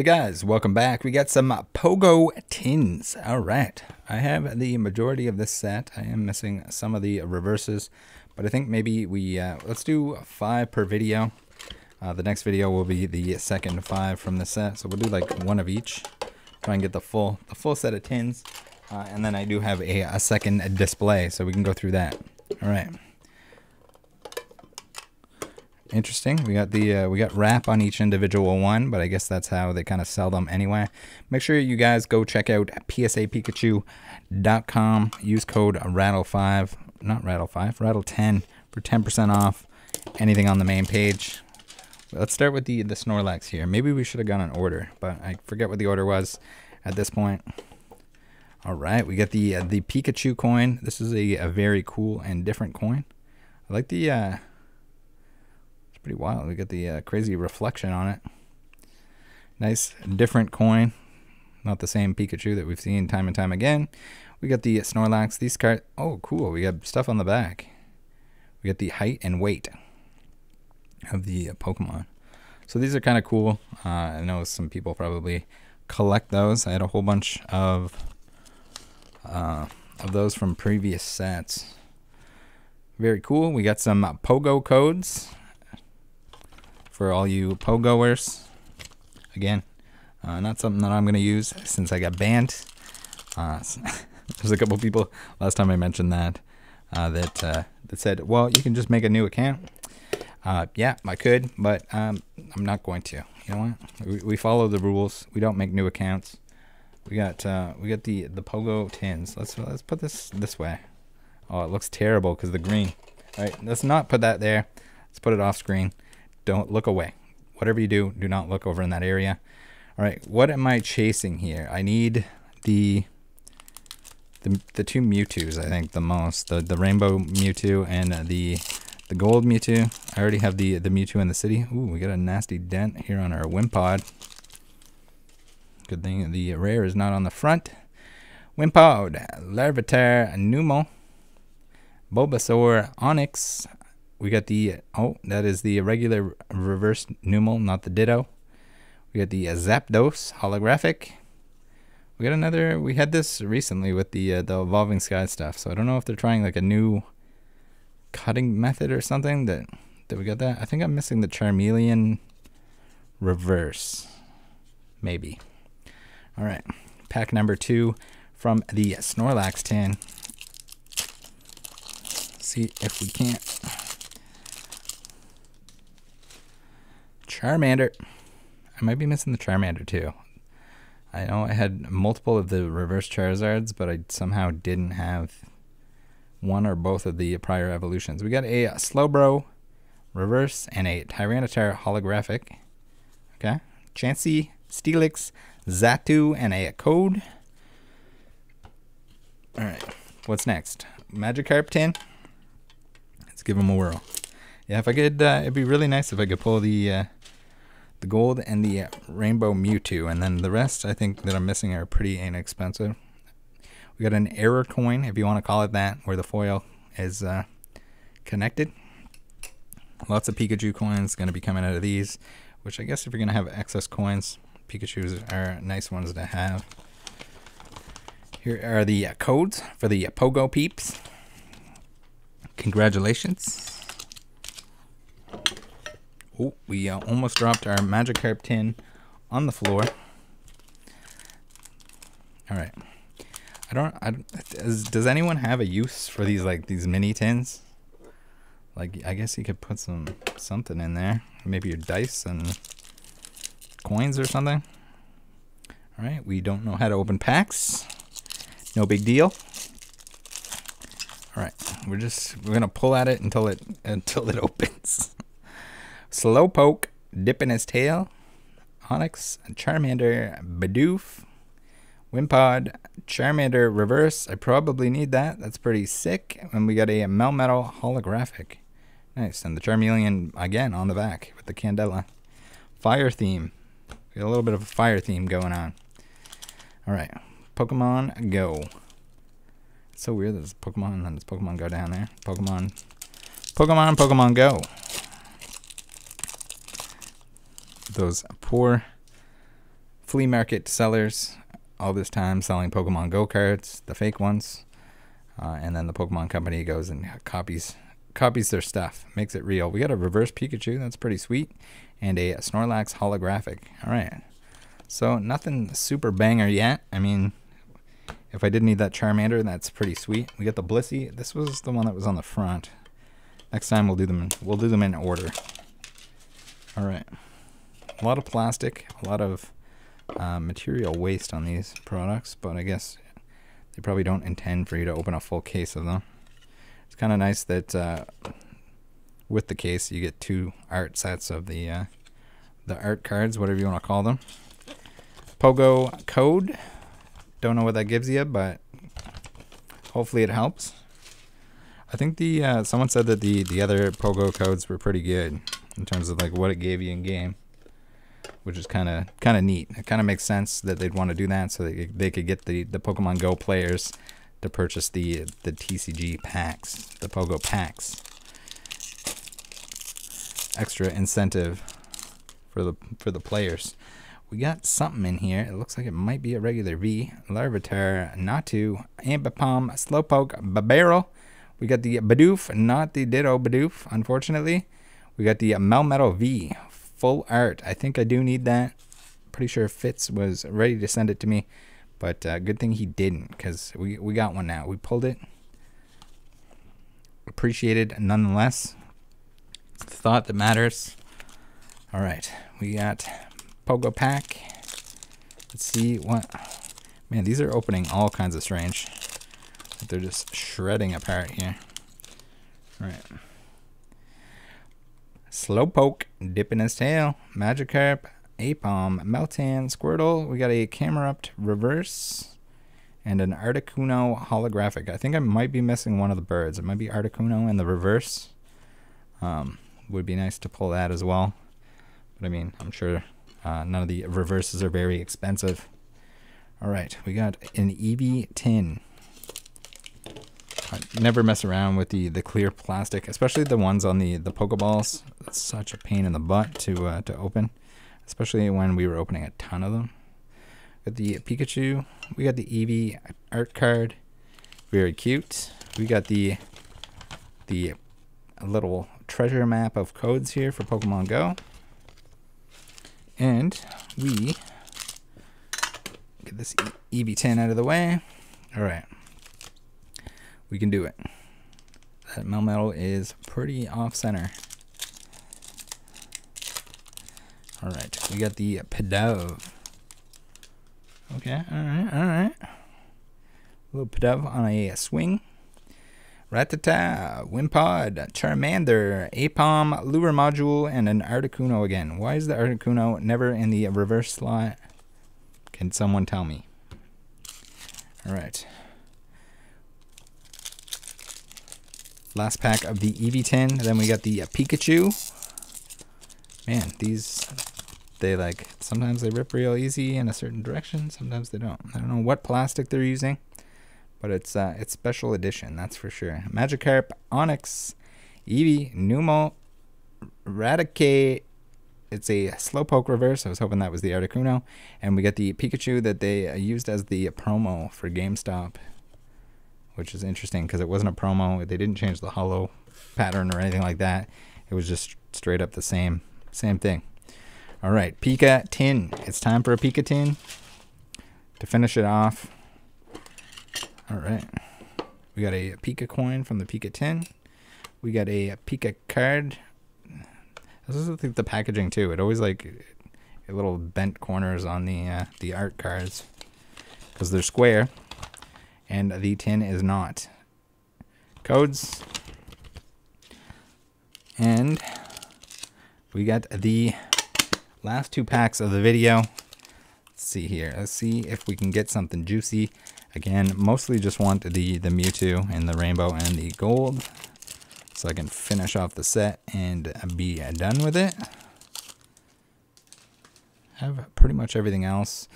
Hey guys, welcome back. We got some Pogo Tins. All right. I have the majority of this set. I am missing some of the reverses, but I think maybe we, let's do 5 per video. The next video will be the second 5 from the set. So we'll do like 1 of each. Try and get the full set of tins. And then I do have a second display, so we can go through that. All right. Interesting. We got the we got wrap on each individual one, but I guess that's how they kind of sell them anyway. Make sure you guys go check out psapikachu.com. Use code Rattle5, not Rattle5, Rattle10 for 10% off anything on the main page. Let's start with the Snorlax here. Maybe we should have gone an order, but I forget what the order was at this point. All right, we got the Pikachu coin. This is a very cool and different coin. I like the. Pretty wild. We got the crazy reflection on it. Nice different coin, not the same Pikachu that we've seen time and time again. We got the Snorlax. These cards, oh cool, we got stuff on the back. We got the height and weight of the Pokemon, so these are kind of cool. I know some people probably collect those. I had a whole bunch of those from previous sets. Very cool. We got some Pogo codes for all you Pogoers. Again, not something that I'm going to use since I got banned. There's a couple people last time I mentioned that that said, well, you can just make a new account. Yeah, I could, but I'm not going to. You know what? We follow the rules. We don't make new accounts. We got the Pogo tins. Let's put this way. Oh, it looks terrible because the green. All right, let's not put that there. Let's put it off screen. Don't look away. Whatever you do, do not look over in that area. All right, what am I chasing here? I need the two Mewtwo's, I think, the most. The Rainbow Mewtwo and the Gold Mewtwo. I already have the Mewtwo in the city. Ooh, we got a nasty dent here on our Wimpod. Good thing the rare is not on the front. Wimpod, Larvitar, Pneumo, Bulbasaur, Onyx. We got the, oh, that is the regular reverse Pneumo, not the Ditto. We got the Zapdos holographic. We got another, we had this recently with the Evolving Sky stuff. So I don't know if they're trying like a new cutting method or something. That we got that. I think I'm missing the Charmeleon reverse. Maybe. All right. Pack number 2 from the Snorlax tin. See if we can't. Charmander. I might be missing the Charmander too. I know I had multiple of the reverse Charizards, but I somehow didn't have one or both of the prior evolutions. We got a Slowbro reverse and a Tyranitar holographic. Okay. Chansey, Steelix, Zatu, and a code. All right. What's next? Magikarp tin. Let's give him a whirl. Yeah, if I could, it'd be really nice if I could pull the gold and the rainbow Mewtwo, and then the rest I think that I'm missing are pretty inexpensive. We got an error coin, if you want to call it that, where the foil is connected. Lots of Pikachu coins going to be coming out of these, which I guess if you're going to have excess coins, Pikachus are nice ones to have. Here are the codes for the Pogo peeps. Congratulations. Oh, we almost dropped our Magikarp tin on the floor. All right. Does anyone have a use for these, like these mini tins? Like, I guess you could put something in there. Maybe your dice and coins or something. All right. We don't know how to open packs. No big deal. All right. We're going to pull at it until it opens. Slowpoke dipping his tail, Onyx, Charmander, Bidoof, Wimpod, Charmander reverse. I probably need that. That's pretty sick. And we got a Melmetal holographic. Nice. And the Charmeleon again on the back with the candela. Fire theme. We got a little bit of a fire theme going on. All right. Pokemon Go. It's so weird. There's Pokemon and then there's Pokemon Go down there. Pokemon Go. Those poor flea market sellers all this time selling Pokemon Go cards, the fake ones, and then the Pokemon company goes and copies their stuff, makes it real. We got a reverse Pikachu, that's pretty sweet, and a Snorlax holographic. All right, so nothing super banger yet. I mean, if I did need that Charmander, that's pretty sweet. We got the Blissey. This was the one that was on the front. Next time we'll do them in order. All right, a lot of plastic, a lot of material waste on these products, but I guess they probably don't intend for you to open a full case of them. It's kind of nice that with the case you get two art sets of the art cards, whatever you want to call them. Pogo code. Don't know what that gives you, but hopefully it helps. I think the someone said that the other Pogo codes were pretty good in terms of like what it gave you in game, which is kind of neat. It kind of makes sense that they'd want to do that so that they could get the Pokemon Go players to purchase the TCG packs, the Pogo packs. Extra incentive for the players. We got something in here. It looks like it might be a regular V. Larvitar, Natu, Ambipom, Slowpoke, Babarro. We got the Bidoof, not the Ditto Bidoof, unfortunately. We got the Melmetal V, full art. I think I do need that. Pretty sure Fitz was ready to send it to me, but good thing he didn't, because we got one now. We pulled it. Appreciated nonetheless. It's the thought that matters. All right, we got Pogo pack. Let's see what. Man, these are opening all kinds of strange. They're just shredding apart here. All right. Slowpoke dipping his tail. Magikarp, Aipom, Meltan, Squirtle. We got a Camerupt reverse and an Articuno holographic. I think I might be missing one of the birds. It might be Articuno in the reverse. Would be nice to pull that as well. But I mean, I'm sure none of the reverses are very expensive. All right, we got an Eevee tin. I'd never mess around with the clear plastic, especially the ones on the Pokeballs. It's such a pain in the butt to open, especially when we were opening a ton of them. Got the Pikachu. We got the Eevee art card. Very cute. We got the little treasure map of codes here for Pokemon Go. And we get this Eevee tin out of the way. All right. We can do it. That Melmetal is pretty off center. All right, we got the Pidove. Okay, all right. A little Pidove on a swing. Rattata, Wimpod, Charmander, Aipom, Lure Module, and an Articuno again. Why is the Articuno never in the reverse slot? Can someone tell me? All right. Last pack of the Eevee tin. Then we got the Pikachu. Man, these, they like, sometimes they rip real easy in a certain direction. Sometimes they don't. I don't know what plastic they're using, but it's special edition, that's for sure. Magikarp, Onyx, Eevee, Pneumo, Raticate. It's a Slowpoke reverse. I was hoping that was the Articuno. And we got the Pikachu that they used as the promo for GameStop, which is interesting because it wasn't a promo. They didn't change the holo pattern or anything like that. It was just straight up the same thing. All right, Pika tin. It's time for a Pika tin to finish it off. All right, we got a Pika coin from the Pika tin. We got a Pika card. This is, I think, the packaging too. It always like little bent corners on the art cards because they're square. And the tin is not. Codes. And we got the last two packs of the video. Let's see here. Let's see if we can get something juicy. Again, mostly just want the Mewtwo and the rainbow and the gold, so I can finish off the set and be done with it. I have pretty much everything else.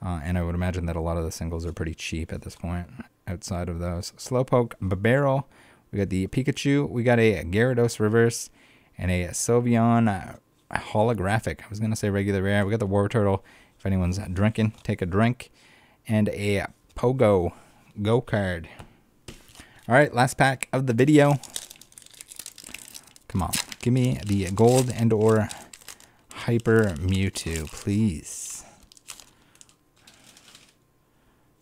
And I would imagine that a lot of the singles are pretty cheap at this point outside of those. Slowpoke, Babarro, we got the Pikachu, we got a Gyarados reverse, and a Sylveon holographic. I was going to say regular rare. We got the War Turtle If anyone's drinking, take a drink. And a Pogo Go card. Alright, last pack of the video. Come on. Give me the gold and or Hyper Mewtwo, please.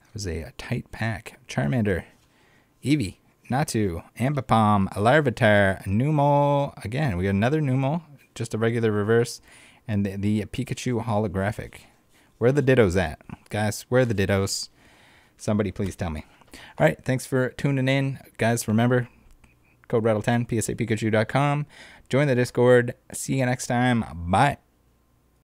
That was a tight pack. Charmander, Eevee, Natu, Ambipom, Larvitar, Pneumo. Again, we got another Pneumo, just a regular reverse, and the Pikachu holographic. Where are the Dittos at? Guys, where are the Dittos? Somebody please tell me. All right, thanks for tuning in. Guys, remember, code Rattle10, psapikachu.com. Join the Discord. See you next time. Bye.